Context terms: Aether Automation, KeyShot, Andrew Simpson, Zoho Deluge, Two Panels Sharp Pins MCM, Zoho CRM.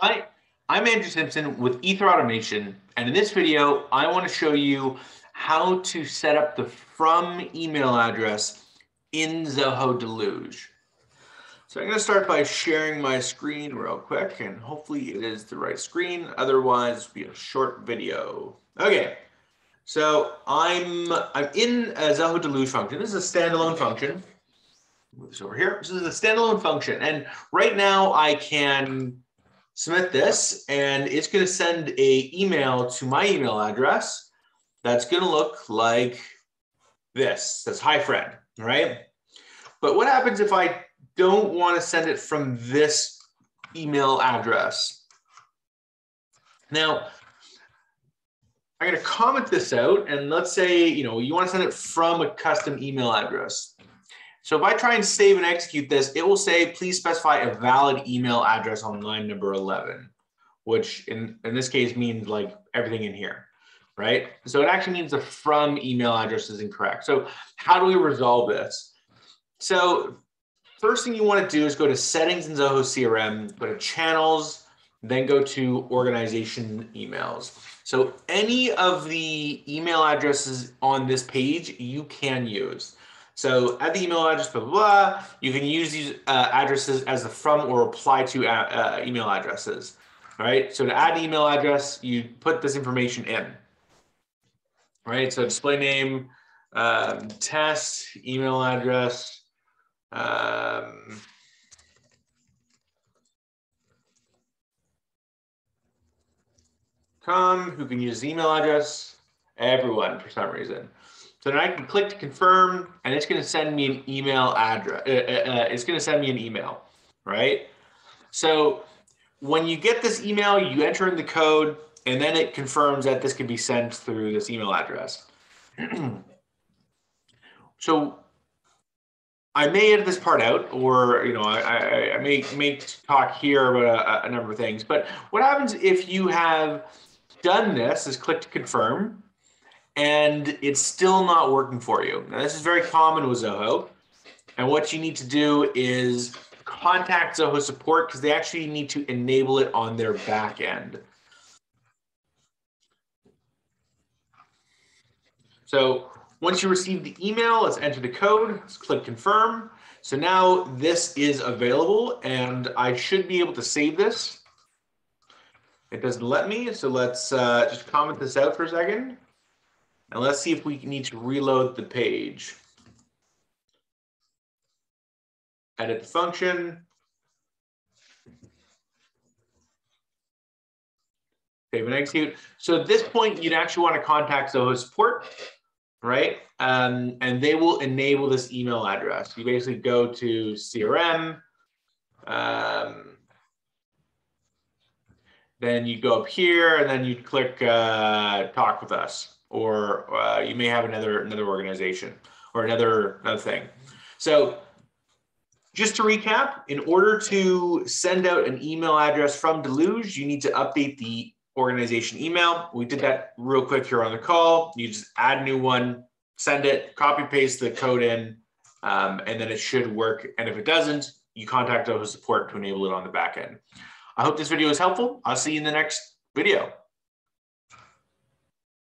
Hi, I'm Andrew Simpson with Aether Automation, and in this video, I want to show you how to set up the from email address in Zoho Deluge. So I'm going to start by sharing my screen real quick, and hopefully it is the right screen. Otherwise, it'll be a short video. Okay, so I'm in a Zoho Deluge function. This is a standalone function. Move this over here. This is a standalone function, and right now I can submit this, and it's going to send an email to my email address that's going to look like this. That's hi Fred, right? But what happens if I don't want to send it from this email address? Now, I'm going to comment this out, and let's say, you know, you want to send it from a custom email address. So if I try and save and execute this, it will say, please specify a valid email address on line number 11, which in this case means like everything in here, right? So it actually means the from email address is incorrect. So how do we resolve this? So first thing you want to do is go to settings in Zoho CRM, go to channels, then go to organization emails. So any of the email addresses on this page you can use. So add the email address, blah, blah, blah. You can use these addresses as the from or reply to email addresses, all right? So to add an email address, you put this information in, all right? So display name, test, email address, who can use the email address? Everyone, for some reason. So then I can click to confirm, and it's going to send me an email address. It's going to send me an email, right? So when you get this email, you enter in the code, and then it confirms that this can be sent through this email address. So I may edit this part out, or you know, I may talk here about a number of things. But what happens if you have done this is click to confirm, and it's still not working for you? Now, this is very common with Zoho. And what you need to do is contact Zoho support, because they actually need to enable it on their back end. So once you receive the email, let's enter the code, let's click confirm. So now this is available, and I should be able to save this. It doesn't let me, so let's just comment this out for a second. And let's see if we need to reload the page. Edit the function. Save and execute. So at this point, you'd actually want to contact Zoho support, right? And they will enable this email address. You basically go to CRM. Then you go up here, and then you click talk with us. Or you may have another organization or another thing. So just to recap, in order to send out an email address from Deluge, you need to update the organization email. We did that real quick here on the call. You just add a new one, send it, copy paste the code in, and then it should work. And if it doesn't, you contact Zoho support to enable it on the back end. I hope this video is helpful. I'll see you in the next video.